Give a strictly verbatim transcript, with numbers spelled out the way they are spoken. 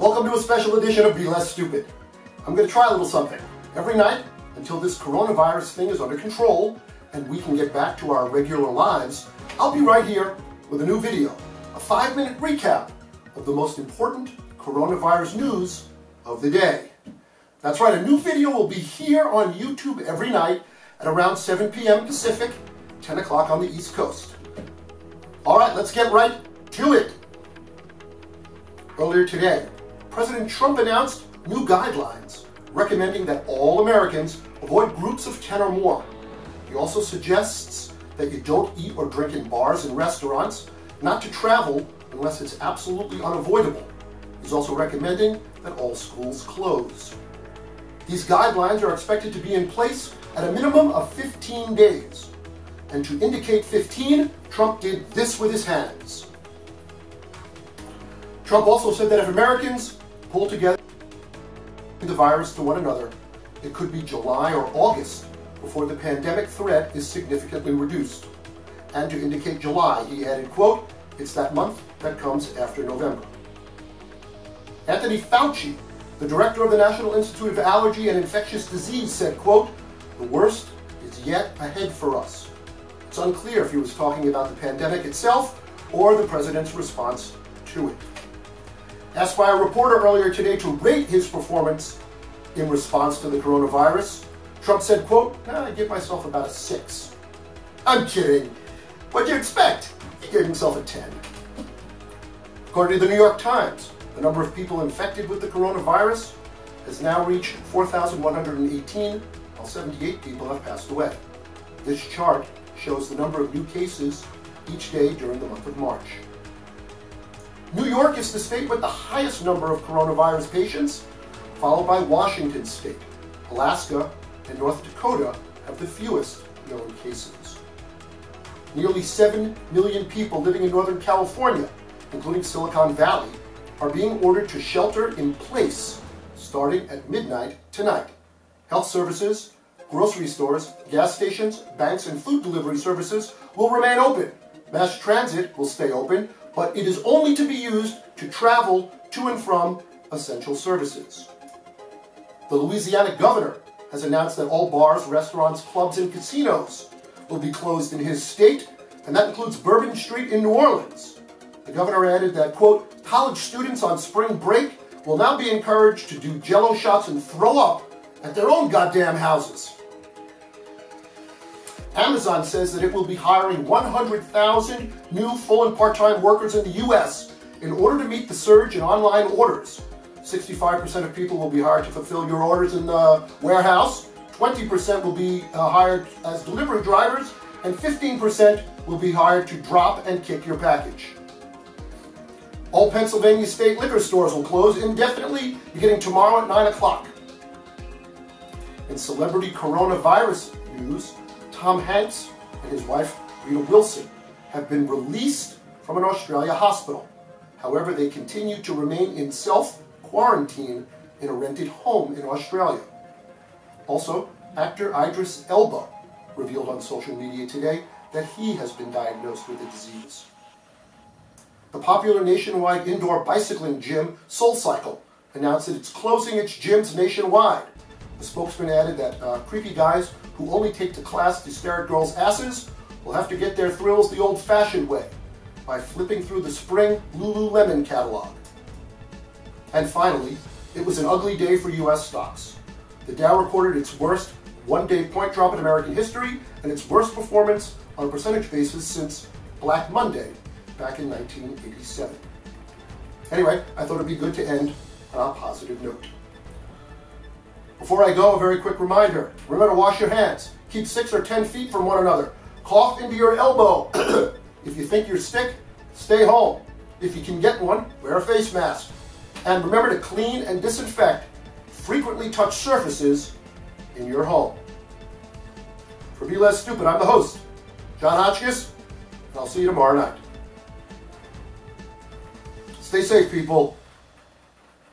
Welcome to a special edition of Be Less Stupid. I'm going to try a little something every night until this coronavirus thing is under control and we can get back to our regular lives. I'll be right here with a new video, a five-minute recap of the most important coronavirus news of the day. That's right, a new video will be here on YouTube every night at around seven p m Pacific, ten o'clock on the East Coast. All right, let's get right to it. Earlier today, President Trump announced new guidelines recommending that all Americans avoid groups of ten or more. He also suggests that you don't eat or drink in bars and restaurants, not to travel unless it's absolutely unavoidable. He's also recommending that all schools close. These guidelines are expected to be in place at a minimum of fifteen days. And to indicate fifteen, Trump did this with his hands. Trump also said that if Americans pull together the virus to one another, it could be July or August before the pandemic threat is significantly reduced. And to indicate July, he added, quote, "It's that month that comes after November." Anthony Fauci, the director of the National Institute of Allergy and Infectious Disease, said, quote, "The worst is yet ahead for us." It's unclear if he was talking about the pandemic itself or the president's response to it. Asked by a reporter earlier today to rate his performance in response to the coronavirus, Trump said, quote, "Nah, I give myself about a six. I'm kidding. What'd you expect? He gave himself a ten. According to the New York Times, the number of people infected with the coronavirus has now reached four thousand one hundred eighteen, while seventy-eight people have passed away. This chart shows the number of new cases each day during the month of March. New York is the state with the highest number of coronavirus patients, followed by Washington State. Alaska and North Dakota have the fewest known cases. Nearly seven million people living in Northern California, including Silicon Valley, are being ordered to shelter in place starting at midnight tonight. Health services, grocery stores, gas stations, banks, and food delivery services will remain open. Mass transit will stay open, but it is only to be used to travel to and from essential services. The Louisiana governor has announced that all bars, restaurants, clubs, and casinos will be closed in his state, and that includes Bourbon Street in New Orleans. The governor added that, quote, "College students on spring break will now be encouraged to do jello shots and throw up at their own goddamn houses." Amazon says that it will be hiring one hundred thousand new full and part-time workers in the U S in order to meet the surge in online orders. sixty-five percent of people will be hired to fulfill your orders in the warehouse, twenty percent will be uh, hired as delivery drivers, and fifteen percent will be hired to drop and kick your package. All Pennsylvania state liquor stores will close indefinitely, beginning tomorrow at nine o'clock. In celebrity coronavirus news, Tom Hanks and his wife, Rita Wilson, have been released from an Australia hospital. However, they continue to remain in self-quarantine in a rented home in Australia. Also, actor Idris Elba revealed on social media today that he has been diagnosed with the disease. The popular nationwide indoor bicycling gym, SoulCycle, announced that it's closing its gyms nationwide. The spokesman added that uh, creepy guys who only take to class to stare at girls' asses will have to get their thrills the old-fashioned way by flipping through the spring Lululemon catalog. And finally, it was an ugly day for U S stocks. The Dow recorded its worst one-day point drop in American history and its worst performance on a percentage basis since Black Monday back in nineteen eighty-seven. Anyway, I thought it'd be good to end on a positive note. Before I go, a very quick reminder. Remember to wash your hands. Keep six or ten feet from one another. Cough into your elbow. If you think you're sick, stay home. If you can get one, wear a face mask. And remember to clean and disinfect frequently touched surfaces in your home. For Be Less Stupid, I'm the host, Jon Hotchkiss, and I'll see you tomorrow night. Stay safe, people.